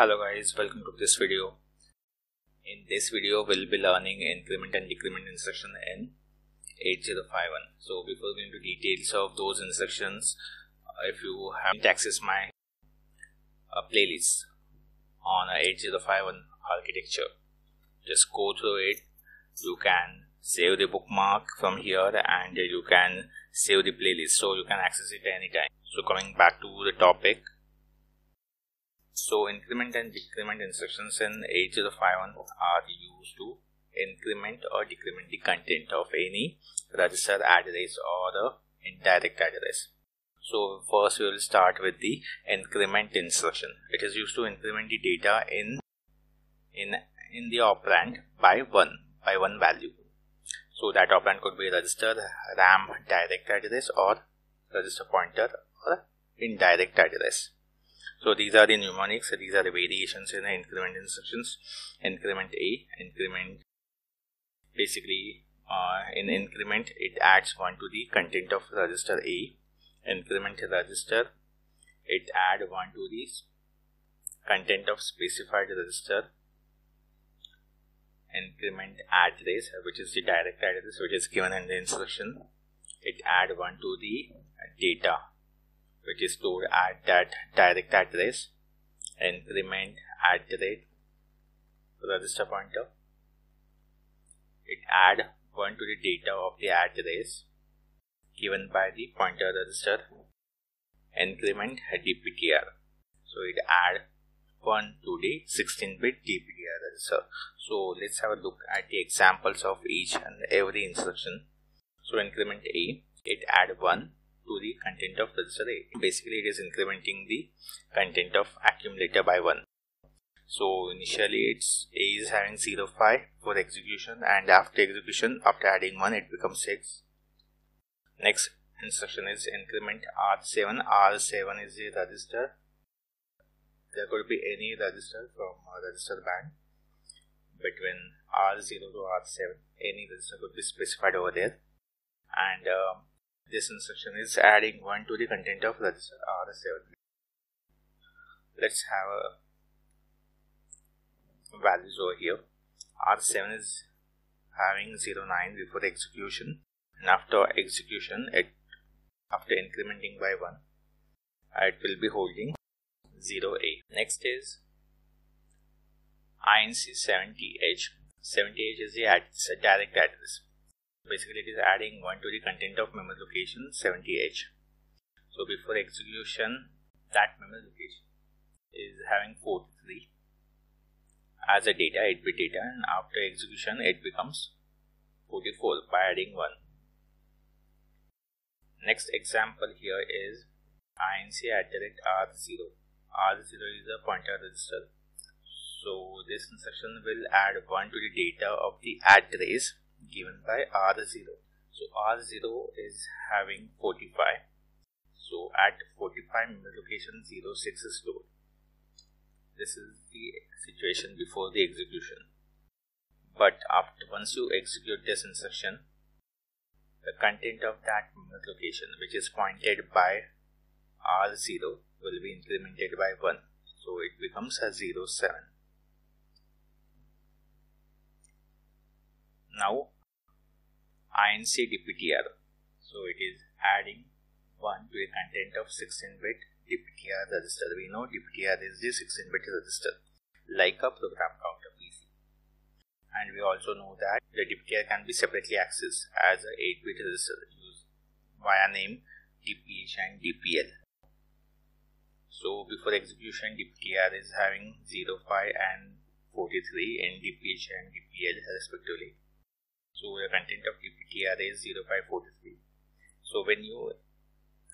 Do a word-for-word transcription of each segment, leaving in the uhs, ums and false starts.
Hello guys, welcome to this video. In this video we'll be learning increment and decrement instruction in eighty fifty-one. So before going into details of those instructions, uh, if you haven't accessed my uh, playlist on uh, eighty fifty-one architecture, just go through it. You can save the bookmark from here and uh, you can save the playlist, so you can access it anytime. So coming back to the topic, so increment and decrement instructions in eighty fifty-one are used to increment or decrement the content of any register address or the indirect address. So first we will start with the increment instruction. It is used to increment the data in in in the operand by one by one value. So that operand could be register, RAM direct address, or register pointer or indirect address. So these are the mnemonics, these are the variations in the increment instructions. Increment A, increment, basically uh, in increment it adds one to the content of register A. Increment register, it adds one to the content of specified register. Increment address, which is the direct address which is given in the instruction, it adds one to the data which is stored at that direct address. Increment add rate register pointer, it add one to the data of the address given by the pointer register. Increment D P T R, so it add one to the sixteen bit D P T R register. So let's have a look at the examples of each and every instruction. So increment A, it add one to the content of register A. Basically it is incrementing the content of accumulator by one. So initially it's A is having zero five for execution, and after execution, after adding one, it becomes six. Next instruction is increment R seven. R seven is the register. There could be any register from a register band between R zero to R seven. Any register could be specified over there. And uh, this instruction is adding one to the content of register R seven. Let's have a values over here. R seven is having zero nine before execution, and after execution, it after incrementing by one, it will be holding zero eight. Next is I N C seventy H. seventy H is the ad direct address. Basically it is adding one to the content of memory location seventy H. So before execution, that memory location is having forty-three as a data, eight bit data, and after execution it becomes forty-four by adding one. Next example here is I N C at direct R zero. R zero is a pointer register. So this instruction will add one to the data of the address given by R zero. So R zero is having forty-five. So at forty-five location zero six is stored. This is the situation before the execution. But after once you execute this instruction, the content of that location which is pointed by R zero will be incremented by one. So it becomes a zero seven. Now I N C D P T R, so it is adding one to the content of sixteen bit D P T R register. We know D P T R is the sixteen bit register, like a program counter P C, and we also know that the D P T R can be separately accessed as an eight bit register used via name D P H and D P L. So before execution, D P T R is having zero five and forty-three in D P H and D P L respectively. So the content of D P T R is zero five forty-three. So when you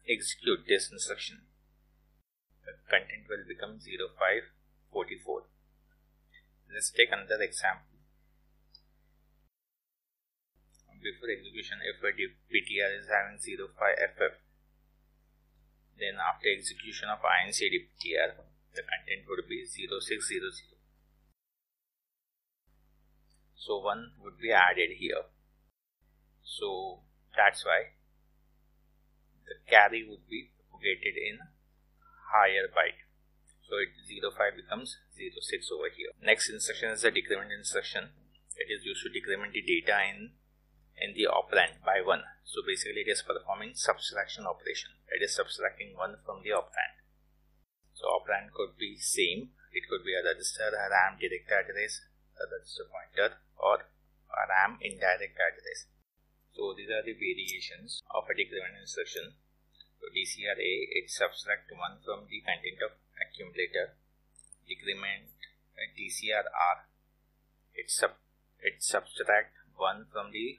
execute this instruction, the content will become zero five forty-four. Let's take another example. Before execution, if a D P T R is having zero five F F, then after execution of I N C D P T R, the content would be zero six zero zero. So one would be added here. So that's why the carry would be propagated in higher byte. So it zero five becomes zero six over here. Next instruction is the decrement instruction. It is used to decrement the data in in the operand by one. So basically it is performing subtraction operation. It is subtracting one from the operand. So operand could be same. It could be a register, a RAM direct address, a register pointer, or a RAM indirect address. So these are the variations of a decrement instruction. So D C R A, it subtract one from the content of accumulator. Decrement D C R R, it sub it subtract one from the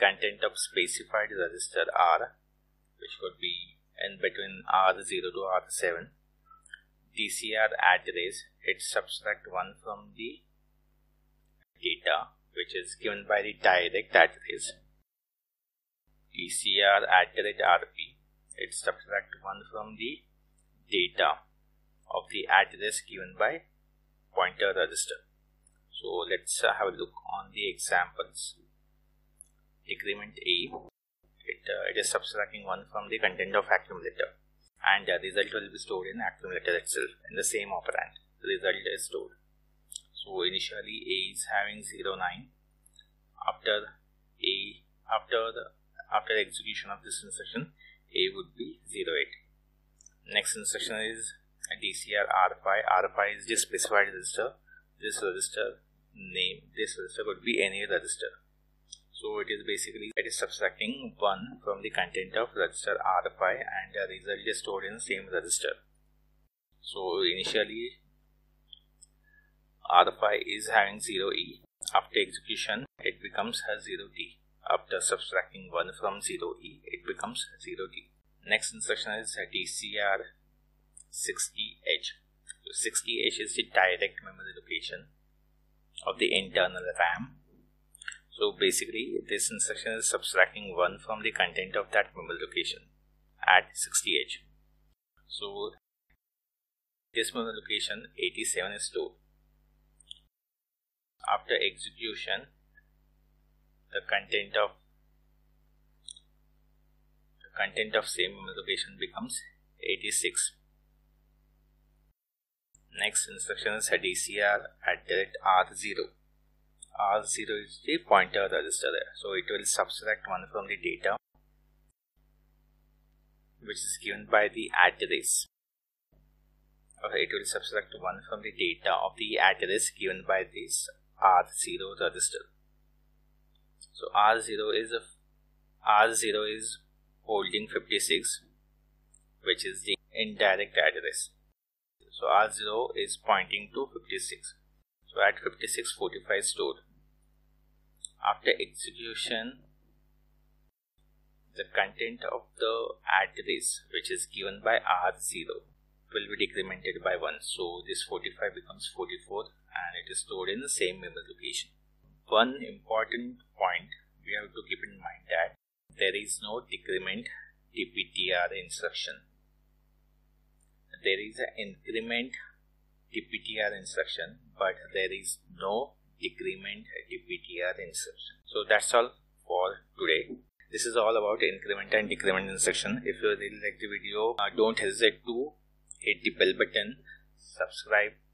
content of specified register R, which could be in between R zero to R seven. D C R address, it subtract one from the data which is given by the direct address. D C R address R P, it subtract one from the data of the address given by pointer register. So let's uh, have a look on the examples. Decrement A, it, uh, it is subtracting one from the content of accumulator, and the result will be stored in accumulator itself in the same operand. The result is stored. So initially A is having zero nine. After A, after the after execution of this instruction, A would be zero eight. Next instruction is D C R R five. R five is the specified register. This register name, this register could be any register. So it is basically, it is subtracting one from the content of register R five, and the result is stored in the same register. So initially R five is having zero E. After execution it becomes zero D. After subtracting one from zero E, it becomes zero D. Next instruction is D C R sixty H. So sixty H is the direct memory location of the internal RAM. So basically this instruction is subtracting one from the content of that memory location at sixty H. So this memory location eighty-seven is stored. After execution, the content of the content of same memory location becomes eighty-six. Next instruction is D C R at R zero. R zero is the pointer register, so it will subtract one from the data which is given by the address. Okay, it will subtract one from the data of the address given by this R zero register. So R zero is R zero is holding fifty-six, which is the indirect address. So R zero is pointing to fifty-six. So at fifty-six, forty-five is stored. After execution, the content of the address which is given by R zero will be decremented by one. So this forty-five becomes forty-four, and it is stored in the same memory location. One important point we have to keep in mind that there is no decrement D P T R instruction. There is an increment D P T R instruction, but there is no decrement D P T R instruction. So that's all for today. This is all about increment and decrement instruction. If you really like the video, uh, don't hesitate to hit the bell button, subscribe,